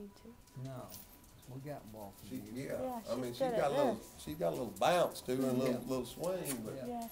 need to. No, we got walking. She, yeah, I mean, she's got a little bounce to her, a little swing, but yeah.